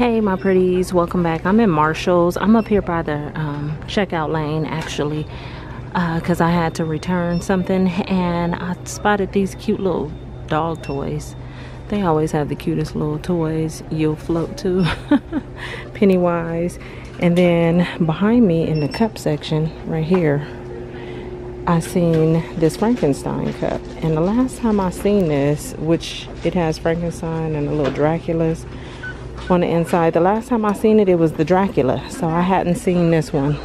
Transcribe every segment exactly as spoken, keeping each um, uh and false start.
Hey my pretties, welcome back. I'm in Marshall's. I'm up here by the um, checkout lane actually because uh, I had to return something, and I spotted these cute little dog toys. They always have the cutest little toys. You'll float to Pennywise. And then behind me in the cup section right here, I seen this Frankenstein cup, and the last time I seen this, which it has Frankenstein and a little Dracula's on the inside, the last time I seen it, it was the Dracula, so I hadn't seen this one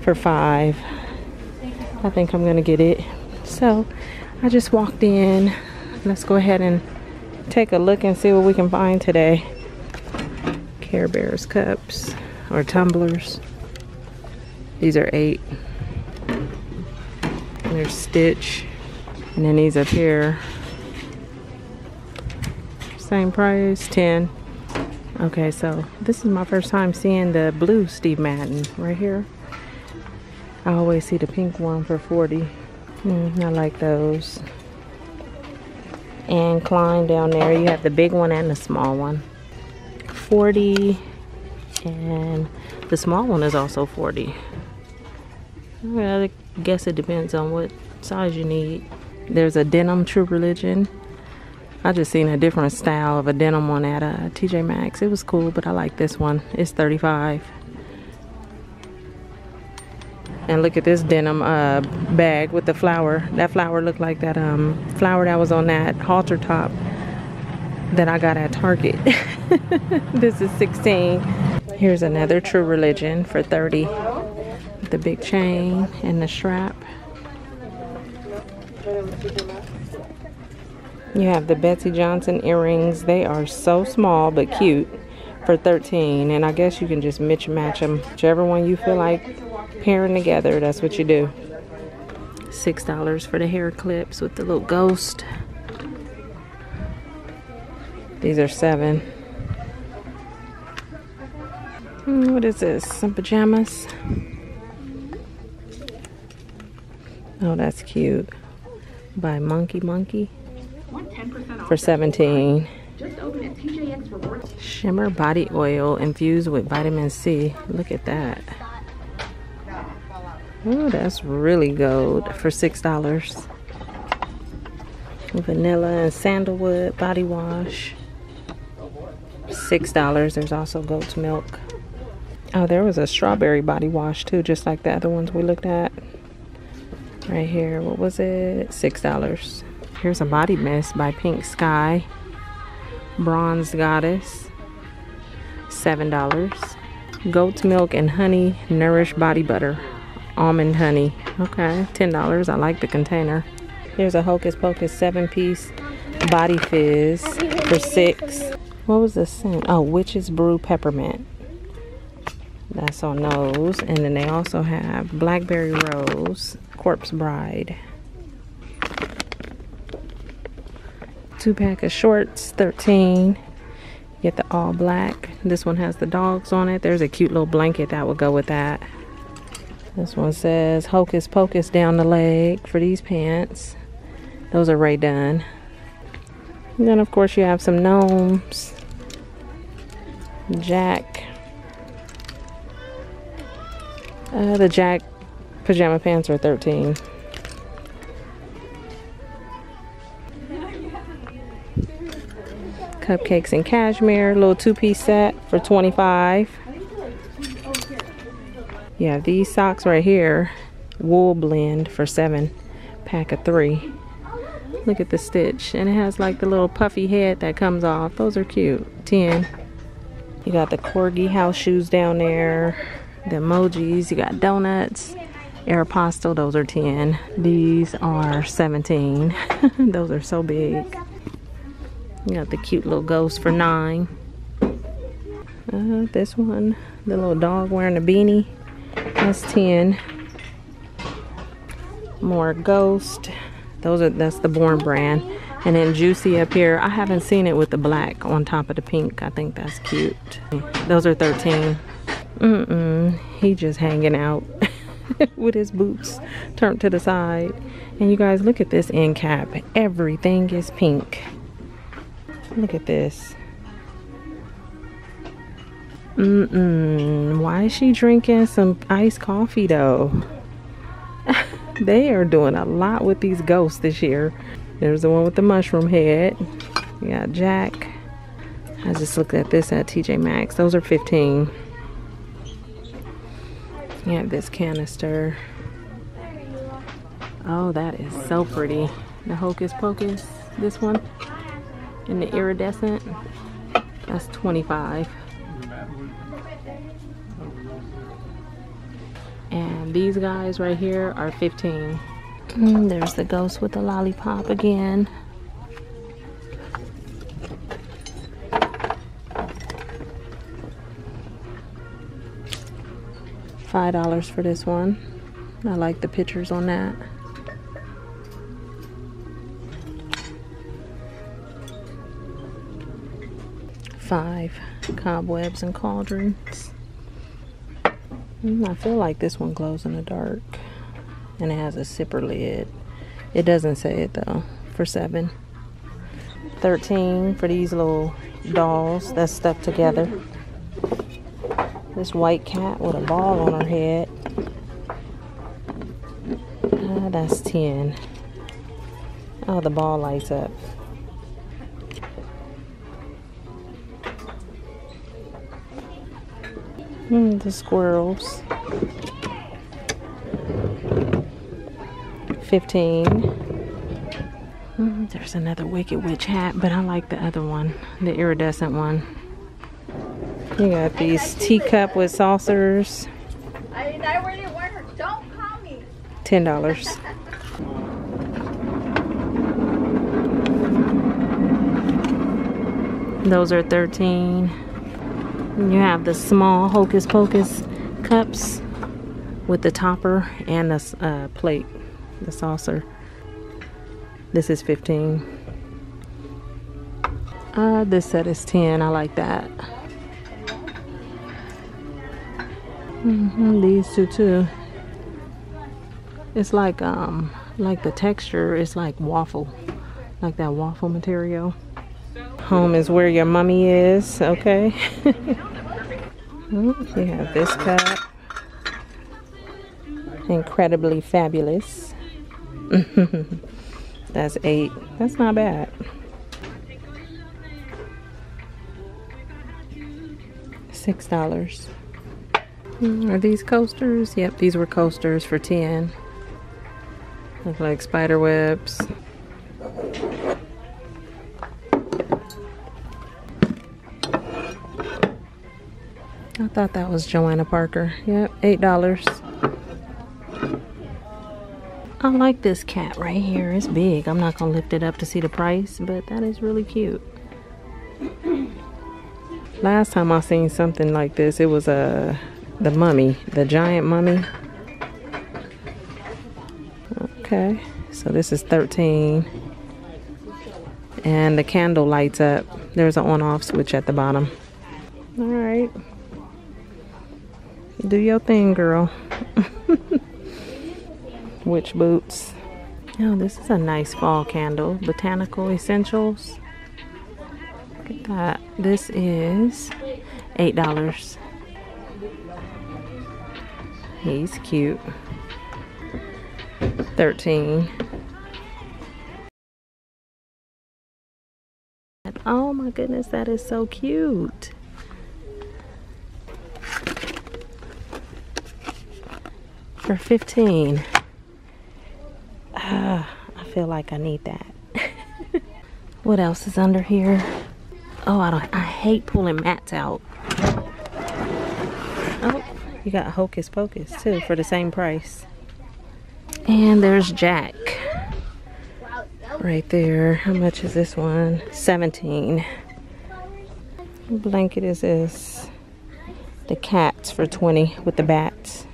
for five. I think I'm gonna get it. So I just walked in. Let's go ahead and take a look and see what we can find today. Care Bears cups or tumblers. These are eight. There's Stitch, and then these up here, same price, ten. Okay, so this is my first time seeing the blue Steve Madden right here. I always see the pink one for forty. Mm, I like those. And Klein down there, you have the big one and the small one, forty, and the small one is also forty. Well, I guess it depends on what size you need. There's a denim True Religion. I just seen a different style of a denim one at a T J Maxx. It was cool, but I like this one. It's thirty-five. And look at this denim uh, bag with the flower. That flower looked like that um, flower that was on that halter top that I got at Target. This is sixteen. Here's another True Religion for thirty. The big chain and the strap. You have the Betsy Johnson earrings. They are so small but cute for thirteen, and I guess you can just mix and match them. Whichever one you feel like pairing together, that's what you do. six dollars for the hair clips with the little ghost. These are seven. Hmm, what is this? Some pajamas. Oh, that's cute. By Monkey Monkey for seventeen. Just open at T J X Rewards. Shimmer body oil infused with vitamin C. Look at that. Oh, that's really gold for six dollars. Vanilla and sandalwood body wash. six dollars. There's also goat's milk. Oh, there was a strawberry body wash too, just like the other ones we looked at. Right here, what was it? six dollars. Here's a body mist by Pink Sky. Bronze Goddess, seven dollars. Goat's milk and honey, nourish body butter, almond honey. Okay, ten dollars, I like the container. Here's a Hocus Pocus seven piece body fizz for six. What was the scent? Oh, Witch's Brew Peppermint. That's on those. And then they also have Blackberry Rose, Corpse Bride. Two pack of shorts, thirteen. Get the all black. This one has the dogs on it. There's a cute little blanket that would go with that. This one says Hocus Pocus down the leg for these pants. Those are Ray Dunn. And then of course you have some gnomes. Jack. Uh, the Jack pajama pants are thirteen. Cupcakes and Cashmere, little two-piece set for twenty-five. You have these socks right here, wool blend for seven, pack of three. Look at the stitch, and it has like the little puffy head that comes off. Those are cute, ten. You got the corgi house shoes down there. The emojis, you got donuts, Aeropostale, those are ten. These are seventeen. Those are so big. You got the cute little ghost for nine. Uh, this one, the little dog wearing a beanie, that's ten. More ghost. Those are that's the Born brand. And then Juicy up here. I haven't seen it with the black on top of the pink. I think that's cute. Those are thirteen. Mm-mm, he just hanging out with his boots turned to the side. And you guys, look at this end cap. Everything is pink. Look at this. Mm-mm. Why is she drinking some iced coffee though? They are doing a lot with these ghosts this year. There's the one with the mushroom head. We got Jack. I just looked at this at T J Maxx. Those are fifteen. Yeah, this canister. Oh, that is so pretty. The Hocus Pocus, this one. And the iridescent. That's twenty-five. And these guys right here are fifteen. Mm, there's the ghost with the lollipop again. five dollars for this one. I like the pictures on that. Five cobwebs and cauldrons. Mm, I feel like this one glows in the dark. And it has a zipper lid. It doesn't say it though. For seven. thirteen for these little dolls that's stuck together. This white cat with a ball on her head. Ah, that's ten. Oh, the ball lights up. Mm, the squirrels. fifteen. Mm, there's another Wicked Witch hat, but I like the other one, the iridescent one. You got these teacup with saucers. ten dollars. Those are thirteen. You have the small Hocus Pocus cups with the topper and the uh, plate. The saucer. This is fifteen. Uh, this set is ten. I like that. Mm-hmm, these two too. It's like um, like the texture is like waffle, like that waffle material. Home is where your mummy is. Okay. You have this cup. Incredibly fabulous. That's eight. That's not bad. Six dollars. Are these coasters? Yep, these were coasters for ten. Look like spider webs. I thought that was Joanna Parker. Yep, eight dollars. I like this cat right here. It's big. I'm not gonna lift it up to see the price, but that is really cute. Last time I seen something like this, it was a uh, the mummy, the giant mummy. Okay, so this is thirteen, and the candle lights up. There's an on-off switch at the bottom. All right, do your thing, girl. Witch boots. Oh, this is a nice fall candle. Botanical Essentials. Look at that. This is eight dollars. He's cute. thirteen. Oh my goodness, that is so cute. For fifteen. Uh, I feel like I need that. What else is under here? Oh, I don't. I hate pulling mats out. Oh, you got Hocus Pocus too for the same price. And there's Jack. Right there. How much is this one? seventeen. What blanket is this? The cats for twenty with the bats.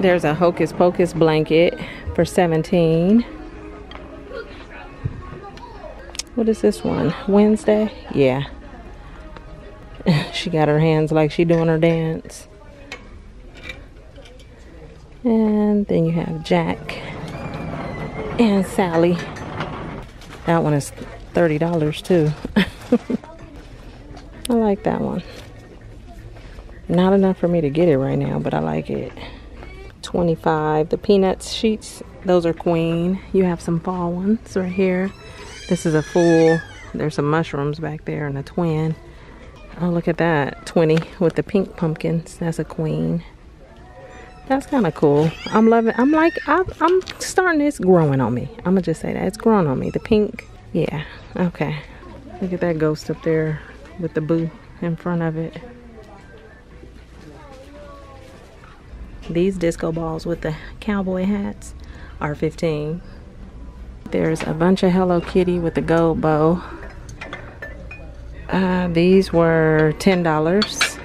There's a Hocus Pocus blanket for seventeen. What is this one? Wednesday? Yeah. She got her hands like she doing her dance. And then you have Jack and Sally. That one is thirty dollars too. I like that one. Not enough for me to get it right now, but I like it. twenty-five. The Peanuts sheets, those are queen. You have some fall ones right here. This is a full. There's some mushrooms back there and a twin. Oh, look at that. twenty with the pink pumpkins. That's a queen. That's kind of cool. I'm loving I'm like, I, I'm starting, it's growing on me. I'm going to just say that. It's growing on me. The pink. Yeah. Okay. Look at that ghost up there with the boo in front of it. These disco balls with the cowboy hats are fifteen. There's a bunch of Hello Kitty with the gold bow. Uh, these were ten dollars.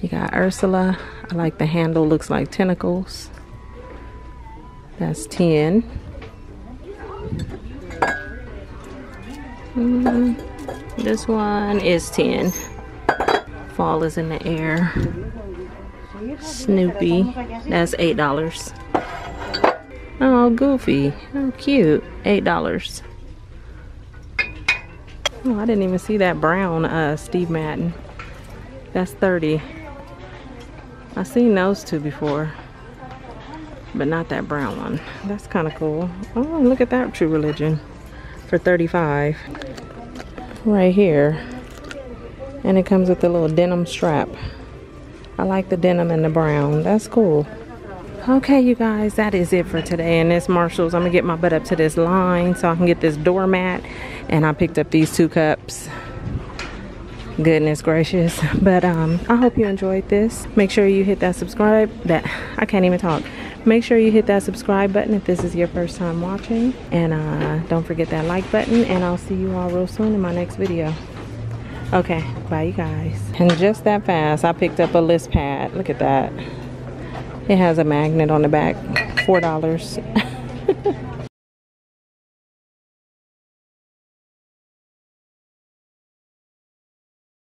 You got Ursula. I like the handle, looks like tentacles. That's ten. Mm, this one is ten. Fall is in the air. Snoopy. That's eight dollars. Oh, Goofy. How cute. eight dollars. Oh, I didn't even see that brown uh, Steve Madden. That's thirty dollars. I've seen those two before, but not that brown one. That's kind of cool. Oh, look at that True Religion for thirty-five dollars. Right here. And it comes with a little denim strap. I like the denim and the brown. That's cool. Okay, you guys, that is it for today. And this Marshall's, I'm gonna get my butt up to this line so I can get this doormat. And I picked up these two cups. Goodness gracious. But um, I hope you enjoyed this. Make sure you hit that subscribe, that, I can't even talk. Make sure you hit that subscribe button if this is your first time watching. And uh, don't forget that like button. And I'll see you all real soon in my next video. Okay, bye you guys. And just that fast, I picked up a list pad. Look at that. It has a magnet on the back, four dollars.